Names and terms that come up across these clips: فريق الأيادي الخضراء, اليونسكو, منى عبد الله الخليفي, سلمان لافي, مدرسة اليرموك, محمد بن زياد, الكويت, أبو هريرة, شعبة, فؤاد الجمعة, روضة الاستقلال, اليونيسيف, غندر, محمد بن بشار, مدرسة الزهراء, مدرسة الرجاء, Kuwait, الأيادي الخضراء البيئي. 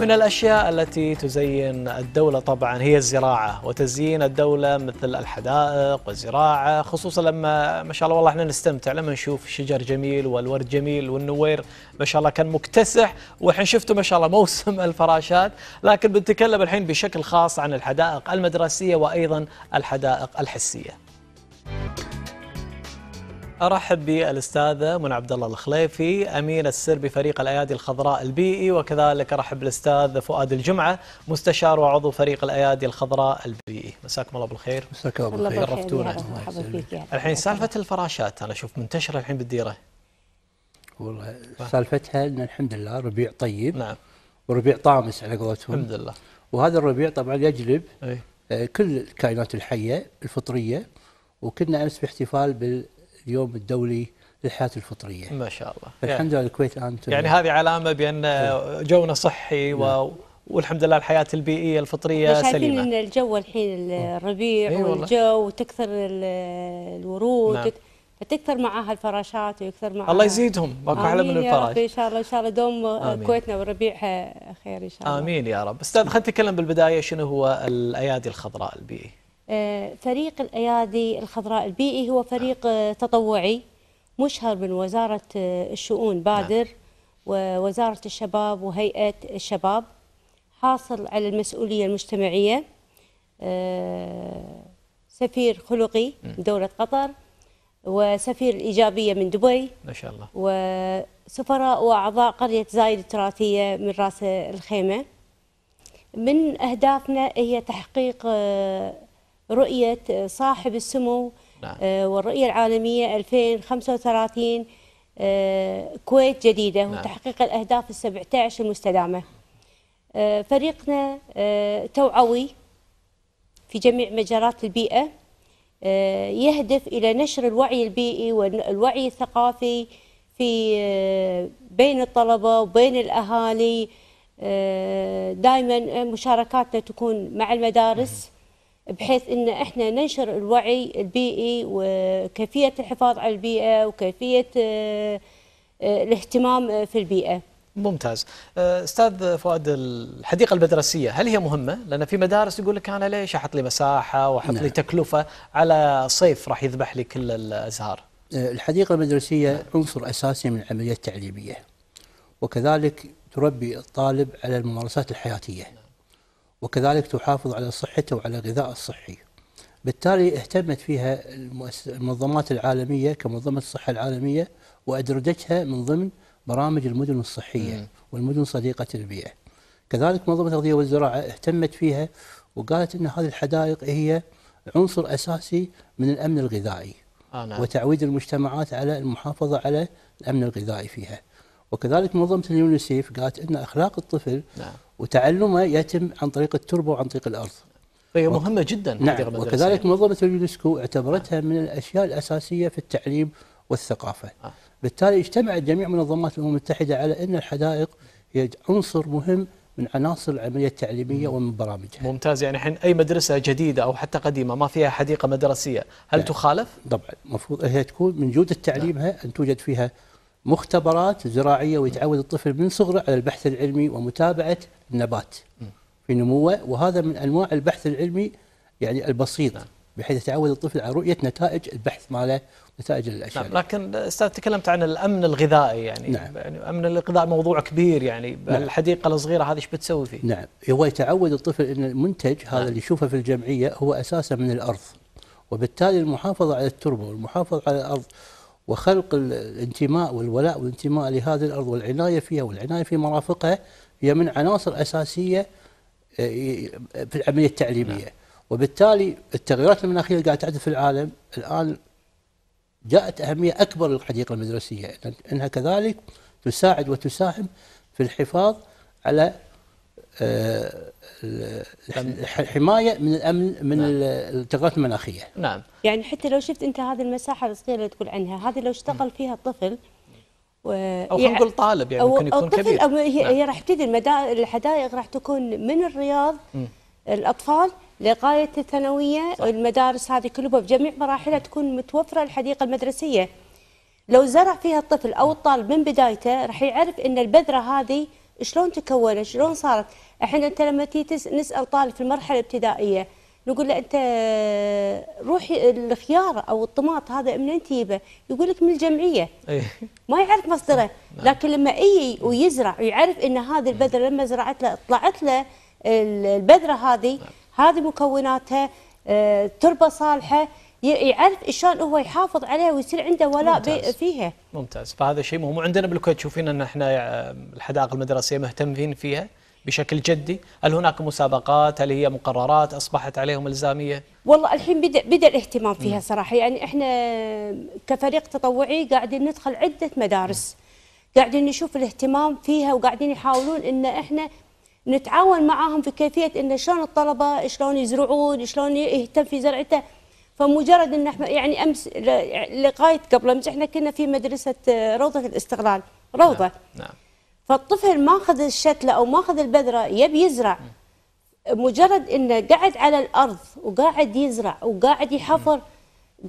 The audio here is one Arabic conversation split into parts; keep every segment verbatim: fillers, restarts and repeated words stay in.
من الأشياء التي تزين الدولة طبعا هي الزراعة، وتزيين الدولة مثل الحدائق والزراعة، خصوصا لما ما شاء الله والله احنا نستمتع لما نشوف الشجر جميل والورد جميل والنوير ما شاء الله كان مكتسح، والحين شفتوا ما شاء الله موسم الفراشات. لكن بنتكلم الحين بشكل خاص عن الحدائق المدرسية وأيضا الحدائق الحسية. أرحب بالأستاذة منى عبد الله الخليفي أمين السر بفريق الأيادي الخضراء البيئي، وكذلك أرحب بالأستاذ فؤاد الجمعة مستشار وعضو فريق الأيادي الخضراء البيئي. مساكم الله بالخير. مساك الله بالخير، شرفتونا. الحين سالفة الفراشات أنا أشوف منتشرة الحين بالديرة. والله سالفتها أن الحمد لله ربيع طيب، نعم، وربيع طامس على قولتهم الحمد لله، وهذا الربيع طبعا يجلب أي. كل الكائنات الحية الفطرية، وكنا أمس باحتفال بال اليوم الدولي للحياة الفطرية ما شاء الله. الحمد لله الكويت الآن يعني هذه علامة بأن جونا صحي و... والحمد لله الحياة البيئية الفطرية سليمة. شايفين الجو الحين الربيع والجو وتكثر الورود، نعم. فتكثر معاها الفراشات ويكثر معاها الله يزيدهم باكو أحلى من الفراش ان شاء الله. ان شاء الله دوم آمين. كويتنا والربيع خير ان شاء الله، امين يا رب. استاذ خلينا نتكلم بالبداية، شنو هو الأيادي الخضراء البيئي؟ فريق الأيادي الخضراء البيئي هو فريق تطوعي مشهر من وزارة الشؤون بادر ووزارة الشباب وهيئة الشباب، حاصل على المسؤولية المجتمعية، سفير خلقي من دولة قطر، وسفير الإيجابية من دبي ما شاء الله، وسفراء وأعضاء قرية زايد التراثية من رأس الخيمة. من أهدافنا هي تحقيق رؤية صاحب السمو، نعم. والرؤية العالمية ألفين وخمسة وثلاثين كويت جديدة، نعم. وتحقيق الأهداف السبعة عشر المستدامة. فريقنا توعوي في جميع مجالات البيئة، يهدف إلى نشر الوعي البيئي والوعي الثقافي في بين الطلبة وبين الأهالي. دائما مشاركاتنا تكون مع المدارس بحيث ان احنا ننشر الوعي البيئي وكيفيه الحفاظ على البيئه وكيفيه الاهتمام في البيئه. ممتاز. استاذ فؤاد، الحديقه المدرسيه هل هي مهمه؟ لان في مدارس يقول لك انا ليش احط لي مساحه واحط لي تكلفه على صيف راح يذبح لي كل الازهار. الحديقه المدرسيه عنصر اساسي من العمليه التعليميه، وكذلك تربي الطالب على الممارسات الحياتيه، وكذلك تحافظ على صحته وعلى غذاء الصحي. بالتالي اهتمت فيها المنظمات العالمية كمنظمة الصحة العالمية، وأدرجتها من ضمن برامج المدن الصحية مم. والمدن صديقة البيئة. كذلك منظمة الغذاء والزراعة اهتمت فيها وقالت أن هذه الحدائق هي عنصر أساسي من الأمن الغذائي، آه نعم. وتعويد المجتمعات على المحافظة على الأمن الغذائي فيها. وكذلك منظمة اليونيسيف قالت أن أخلاق الطفل، نعم. وتعلمه يتم عن طريق التربة وعن طريق الأرض. فهي وك... مهمة جدا. نعم. وكذلك منظمة اليونسكو اعتبرتها آه. من الأشياء الأساسية في التعليم والثقافة. آه. بالتالي اجتمعت جميع منظمات الأمم المتحدة على أن الحدائق هي عنصر مهم من عناصر العملية التعليمية مم. ومن برامجها. ممتاز. يعني الحين أي مدرسة جديدة أو حتى قديمة ما فيها حديقة مدرسية هل يعني تخالف؟ طبعا المفروض هي تكون من جودة تعليمها أن توجد فيها مختبرات زراعية، ويتعود الطفل من صغره على البحث العلمي ومتابعة النبات في نموه، وهذا من أنواع البحث العلمي يعني البسيط، بحيث يتعود الطفل على رؤية نتائج البحث ماله نتائج الأشياء. نعم. لكن أستاذ تكلمت عن الأمن الغذائي يعني، نعم. يعني أمن الغذاء موضوع كبير يعني، نعم. الحديقة الصغيرة هذه ايش بتسوي فيه؟ نعم، هو يتعود الطفل أن المنتج هذا نعم. اللي يشوفه في الجمعية هو أساسا من الأرض، وبالتالي المحافظة على التربة والمحافظة على الأرض وخلق الانتماء والولاء والانتماء لهذه الأرض والعناية فيها والعناية في مرافقها هي من عناصر أساسية في العملية التعليمية. نعم. وبالتالي التغيرات المناخية اللي قاعدة تحدث في العالم الآن جاءت أهمية أكبر للحديقة المدرسية، أنها كذلك تساعد وتساهم في الحفاظ على الحماية من الأمن من نعم. التغيرات المناخية. نعم. يعني حتى لو شفت أنت هذه المساحة الصغيرة اللي تقول عنها، هذه لو اشتغل فيها الطفل أو خلينا نقول طالب يعني ممكن يكون كبير. أو هي, نعم. هي راح تبتدي الحدائق راح تكون من الرياض م. الأطفال لغاية الثانوية، المدارس هذه كلها بجميع مراحلها تكون متوفرة الحديقة المدرسية. لو زرع فيها الطفل أو الطالب من بدايته راح يعرف أن البذرة هذه شلون تكونت؟ شلون صارت؟ الحين انت لما تيجي نسال طالب في المرحله الابتدائيه نقول له انت روحي الخيار او الطماط هذا منين تجيبه؟ يقول لك من الجمعيه. ما يعرف مصدره، لكن لما اي ويزرع ويعرف ان هذه البذره لما زرعت له طلعت له البذره هذه هذه مكوناتها تربه صالحه، يعرف شلون هو يحافظ عليها ويصير عنده ولاء فيها. ممتاز، فهذا شيء مهم. وعندنا بالكويت تشوفين ان احنا الحدائق المدرسيه مهتمين فيها بشكل جدي، هل هناك مسابقات؟ هل هي مقررات اصبحت عليهم الزاميه؟ والله الحين بدا بدا الاهتمام فيها م. صراحه، يعني احنا كفريق تطوعي قاعدين ندخل عده مدارس، م. قاعدين نشوف الاهتمام فيها وقاعدين يحاولون ان احنا نتعاون معاهم في كيفيه ان شلون الطلبه شلون يزرعون، شلون يهتم في زرعته. فمجرد ان احنا يعني امس لغايه قبل امس احنا كنا في مدرسه روضه الاستقلال، روضه نعم, نعم. فالطفل ماخذ الشتله او ماخذ البذره يبي يزرع، مجرد انه قاعد على الارض وقاعد يزرع وقاعد يحفر،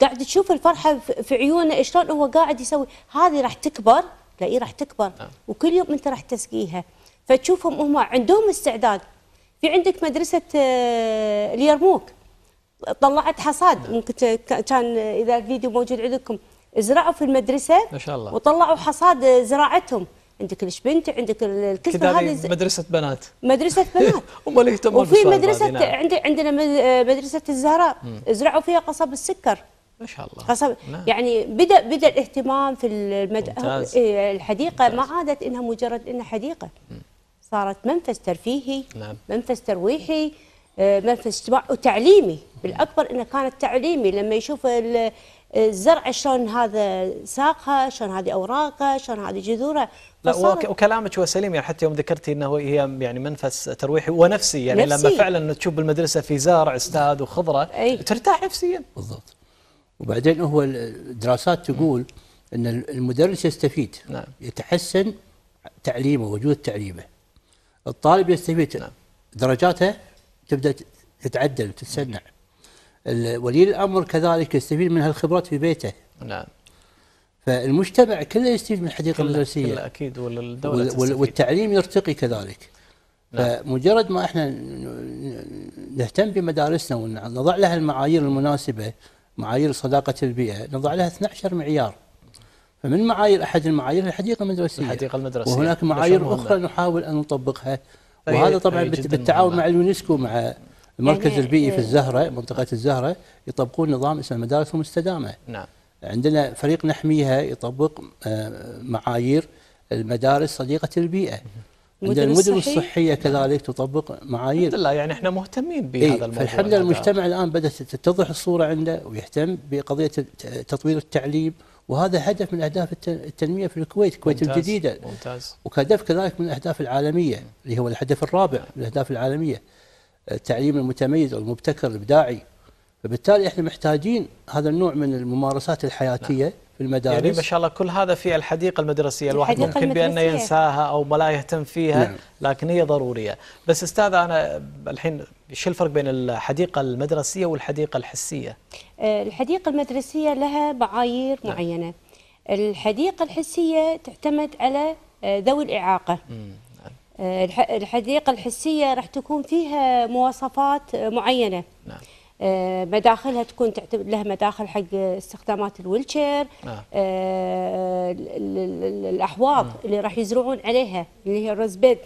قاعد تشوف الفرحه في عيونه شلون هو قاعد يسوي، هذه راح تكبر، تلاقيه راح تكبر وكل يوم انت راح تسقيها، فتشوفهم هم عندهم استعداد. في عندك مدرسه اليرموك طلعت حصاد، ممكن كان اذا الفيديو موجود عندكم، زرعوا في المدرسه ما شاء الله وطلعوا حصاد زراعتهم. عندك الشبنت، عندك الكثر، هذه مدرسه بنات مدرسه بنات امال يهتمون بالسوالف. وفي مدرسه عندنا مدرسه الزهراء زرعوا فيها قصب السكر ما شاء الله قصب. نعم. يعني بدا بدا الاهتمام في المد... الحديقه ممتاز. ما عادت انها مجرد انها حديقه، صارت منفذ ترفيهي، نعم. منفذ ترويحي، منفذ اجتماعي وتعليمي، بالاكبر انه كانت تعليمي. لما يشوف الزرع شلون هذا ساقها، شلون هذه اوراقه، شلون هذه جذوره. لا وكلامك هو سليم، يعني حتى يوم ذكرتي انه هي يعني منفس ترويحي ونفسي، يعني نفسي. لما فعلا تشوف بالمدرسه في زارع استاد وخضره أي. ترتاح نفسيا. بالضبط. وبعدين هو الدراسات تقول ان المدرس يستفيد، نعم. يتحسن تعليمه، وجود تعليمه. الطالب يستفيد، نعم. درجاته تبدا تتعدل وتتسنع. ولي الامر كذلك يستفيد من هالخبرات في بيته. نعم. فالمجتمع كله يستفيد من الحديقه المدرسيه. اكيد. والدوله والتعليم يرتقي كذلك. نعم. فمجرد ما احنا نهتم بمدارسنا ونضع لها المعايير المناسبه، معايير صداقه البيئه، نضع لها اثني عشر معيار. فمن معايير احد المعايير الحديقه المدرسيه. الحديقه المدرسيه. وهناك معايير اخرى نحاول ان نطبقها. وهذا طبعا بالتعاون مع اليونسكو، مع المركز البيئي في الزهرة، منطقة الزهرة، يطبقون نظام اسمه المدارس المستدامة. نعم. عندنا فريق نحميها يطبق معايير المدارس صديقة البيئة. عندنا المدن الصحية كذلك تطبق معايير. الحمد لله، يعني احنا مهتمين بهذا الموضوع. فالحمد لله المجتمع الآن بدأت تتضح الصورة عنده ويهتم بقضية تطوير التعليم، وهذا هدف من أهداف التنمية في الكويت، الكويت الجديدة. ممتاز. وكهدف كذلك من الأهداف العالمية، اللي هو الهدف الرابع من الأهداف العالمية. التعليم المتميز والمبتكر الابداعي، فبالتالي احنا محتاجين هذا النوع من الممارسات الحياتيه. نعم. في المدارس، يعني ما شاء الله كل هذا في الحديقه المدرسيه، الواحد الحديقة ممكن بانه ينساها او ما لا يهتم فيها. نعم. لكن هي ضروريه. بس استاذ انا الحين شو الفرق بين الحديقه المدرسيه والحديقه الحسيه؟ الحديقه المدرسيه لها معايير نعم. معينه. الحديقه الحسيه تعتمد على ذوي الاعاقه. مم. الحديقة الحسية راح تكون فيها مواصفات معينة. نعم. مداخلها تكون تعتمد لها مداخل حق استخدامات الويلشير، نعم. الأحواض نعم. اللي راح يزرعون عليها اللي هي الرزبيد،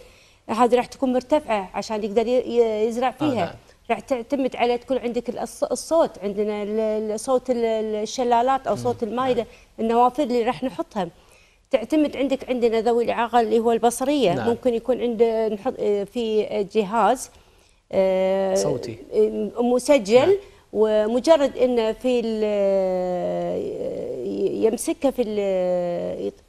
هذه راح تكون مرتفعة عشان يقدر يزرع فيها. نعم. راح تعتمد على تكون عندك الصوت، عندنا صوت الشلالات أو صوت المايلة، نعم. النوافذ اللي راح نحطها. تعتمد عندك عندنا ذوي الاعاقه اللي هو البصريه. نعم. ممكن يكون عند نحط في جهاز صوتي مسجل. نعم. ومجرد انه في يمسكها في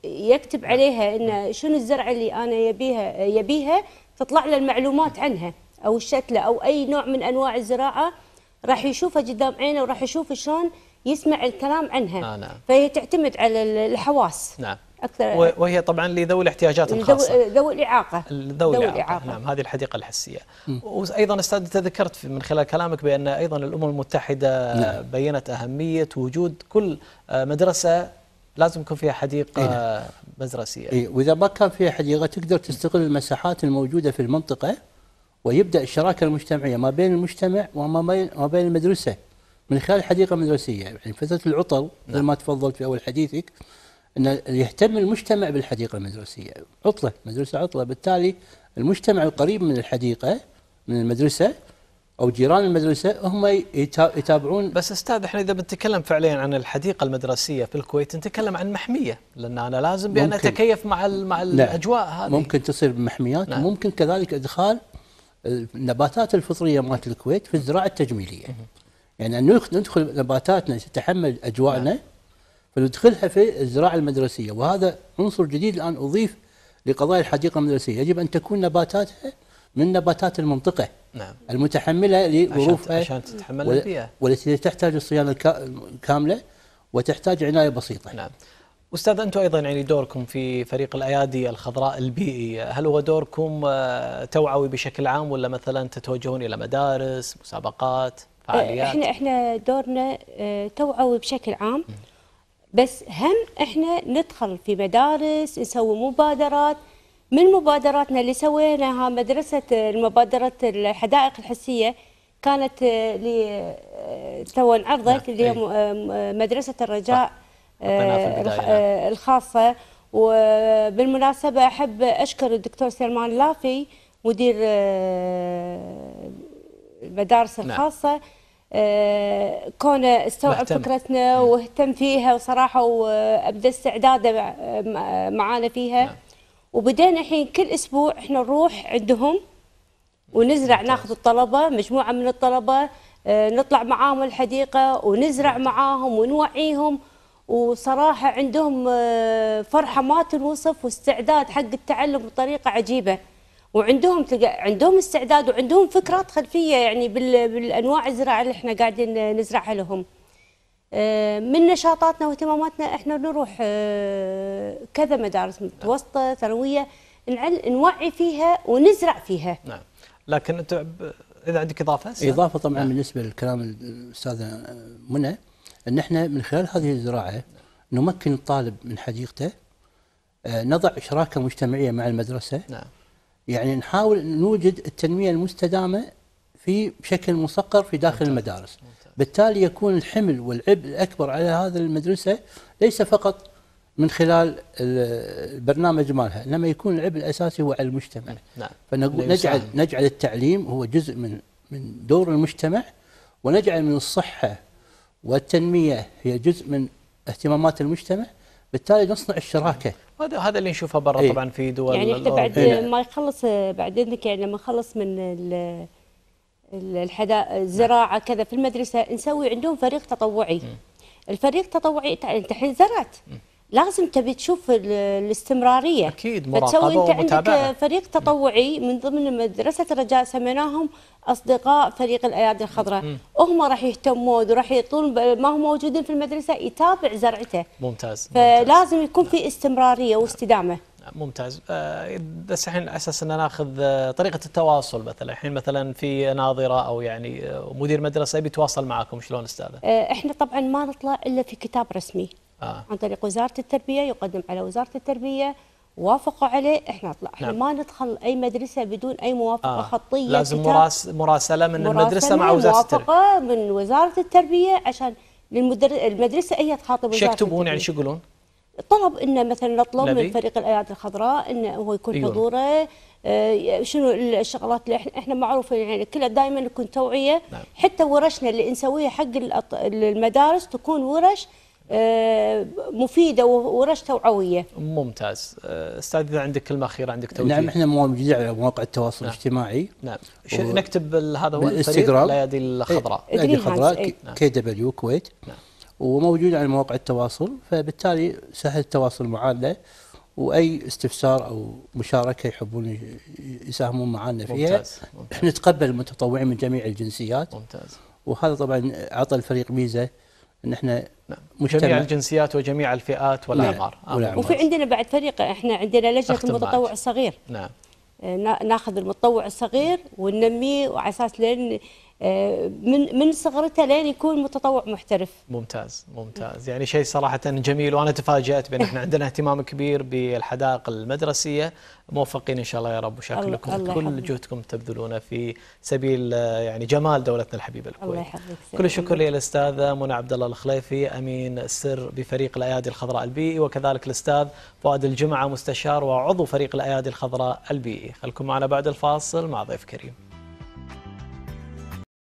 يكتب عليها انه شنو الزرعه اللي انا يبيها يبيها تطلع له المعلومات عنها، او الشتله او اي نوع من انواع الزراعه راح يشوفها قدام عينه وراح يشوف شلون يسمع الكلام عنها. آه نعم. فهي تعتمد على الحواس. نعم. أكثر، وهي طبعا لذوي الاحتياجات الخاصة، ذوي الإعاقة. ذوي الإعاقة، نعم. هذه الحديقة الحسية. م. وأيضا أستاذ تذكرت من خلال كلامك بأن أيضا الأمم المتحدة نعم. بيّنت أهمية وجود كل مدرسة لازم يكون فيها حديقة. نعم. مدرسية. إيه، وإذا ما كان فيها حديقة تقدر تستغل المساحات الموجودة في المنطقة، ويبدأ الشراكة المجتمعية ما بين المجتمع وما بين المدرسة من خلال حديقة مدرسية. يعني فترة العطل مثل ما تفضلت في أول حديثك أن يهتم المجتمع بالحديقة المدرسية، عطلة مدرسة عطلة، بالتالي المجتمع القريب من الحديقة من المدرسة أو جيران المدرسة هم يتابعون. بس أستاذ، إحنا إذا بنتكلم فعليا عن الحديقة المدرسية في الكويت نتكلم عن محمية، لأن أنا لازم بأن أتكيف مع مع الأجواء هذه. ممكن تصير بمحميات، وممكن كذلك إدخال النباتات الفطرية مالت الكويت في الزراعة التجميلية. يعني أن ندخل نباتاتنا تتحمل أجواءنا فندخلها في الزراعة المدرسية، وهذا عنصر جديد الآن أضيف لقضايا الحديقة المدرسية. يجب أن تكون نباتاتها من نباتات المنطقة نعم. المتحملة لظروفها عشان تتحمل البيئة، والتي تحتاج الصيانة الكاملة وتحتاج عناية بسيطة. نعم. أستاذ، أنتم أيضا يعني دوركم في فريق الأيادي الخضراء البيئي، هل هو دوركم توعوي بشكل عام، ولا مثلا تتوجهون إلى مدارس، مسابقات، فعاليات؟ احنا احنا دورنا توعوي بشكل عام، بس هم احنا ندخل في مدارس، نسوي مبادرات. من مبادراتنا اللي سويناها مدرسة المبادرة الحدائق الحسية، كانت اللي تو انعرضت اللي هي مدرسة الرجاء الخاصة. وبالمناسبة أحب أشكر الدكتور سلمان لافي مدير المدارس الخاصة، كونه استوعب فكرتنا واهتم فيها، وصراحة وأبدى استعداده معانا فيها. وبدينا الحين كل اسبوع احنا نروح عندهم ونزرع، ناخذ الطلبه، مجموعه من الطلبه نطلع معاهم الحديقه ونزرع معاهم ونوعيهم، وصراحه عندهم فرحه ما تنوصف، واستعداد حق التعلم بطريقه عجيبه، وعندهم عندهم استعداد وعندهم فكرات خلفيه يعني بالانواع الزراعه اللي احنا قاعدين نزرعها لهم. من نشاطاتنا واهتماماتنا احنا نروح كذا مدارس متوسطه ثانويه نوعي فيها ونزرع فيها. نعم. لكن انت اذا عندك اضافه سنة. اضافه طبعا. نعم. بالنسبه للكلام الاستاذه منى، ان احنا من خلال هذه الزراعه نمكن الطالب من حديقته، نضع شراكه مجتمعيه مع المدرسه. نعم. يعني نحاول نوجد التنميه المستدامه في بشكل مصقر في داخل ممتاز. المدارس ممتاز. بالتالي يكون الحمل والعبء الأكبر على هذه المدرسة ليس فقط من خلال البرنامج مالها، إنما يكون العبء الأساسي هو على المجتمع. نعم. فنجعل نجعل التعليم هو جزء من من دور المجتمع، ونجعل من الصحة والتنمية هي جزء من اهتمامات المجتمع، بالتالي نصنع الشراكة. هذا هذا اللي نشوفه برا. إيه؟ طبعا في دول يعني حتى بعد ما يخلص بعد إذنك، يعني لما نخلص من ال الحدا الزراعه كذا في المدرسه، نسوي عندهم فريق تطوعي. الفريق التطوعي انت الحين زرعت، لازم تبي تشوف الاستمراريه اكيد، مراقبه ومتابعه. عندك فريق تطوعي من ضمن مدرسه الرجاء، سميناهم اصدقاء فريق الايادي الخضراء، وهم راح يهتمون وراح يطول ما هم موجودين في المدرسه يتابع زرعته. ممتاز. فلازم يكون في استمراريه واستدامه. ممتاز. بس الحين على اساس ان ناخذ طريقه التواصل، مثلا الحين مثلا في ناظره او يعني مدير مدرسه بيتواصل معاكم شلون استاذه؟ احنا طبعا ما نطلع الا في كتاب رسمي آه. عن طريق وزاره التربيه، يقدم على وزاره التربيه، وافقوا عليه احنا نطلع. احنا نعم. ما ندخل اي مدرسه بدون اي موافقه آه. خطيه. لازم مراس مراسله من مراسلة المدرسه مع وزاره التربيه، موافقه من وزاره التربيه، عشان المدرسه هي تخاطب وزاره التربيه. يكتبون يعني شو يقولون؟ طلب انه مثلا نطلب من فريق الايادي الخضراء انه هو يكون حضوره، آه شنو الشغلات اللي احنا احنا معروفين يعني كلها دائما نكون توعيه. نعم. حتى ورشنا اللي نسويها حق المدارس تكون ورش آه مفيده وورش توعويه. ممتاز. استاذ، اذا عندك كلمه اخيره، عندك توجيه؟ نعم، احنا موجودين على مواقع التواصل نعم. الاجتماعي. نعم. و... نكتب هذا هو الفريق الايادي الخضراء، الايادي الخضراء كي دبليو كويت. نعم. وموجود على مواقع التواصل، فبالتالي سهل التواصل معنا، واي استفسار او مشاركه يحبون يساهمون معنا فيها. ممتاز. ممتاز. نتقبل المتطوعين من جميع الجنسيات. ممتاز. وهذا طبعا اعطى الفريق ميزه ان احنا نعم. جميع الجنسيات وجميع الفئات والاعمار. نعم. وفي عندنا بعد فريق، احنا عندنا لجنه المتطوع الصغير. نعم. ناخذ المتطوع الصغير وننميه، وعلى اساس لين من من صغرته لين يكون متطوع محترف. ممتاز ممتاز، يعني شيء صراحه جميل، وانا تفاجات بان احنا عندنا اهتمام كبير بالحدائق المدرسيه. موفقين ان شاء الله يا رب، وشكركم كل جهدكم تبذلونه في سبيل يعني جمال دولتنا الحبيبه الكويت. الله يحفظك. كل الشكر للاستاذه منى عبد الله الخليفي امين السر بفريق الايادي الخضراء البيئي، وكذلك الاستاذ فؤاد الجمعه مستشار وعضو فريق الايادي الخضراء البيئي. خلكم معنا بعد الفاصل مع ضيف كريم.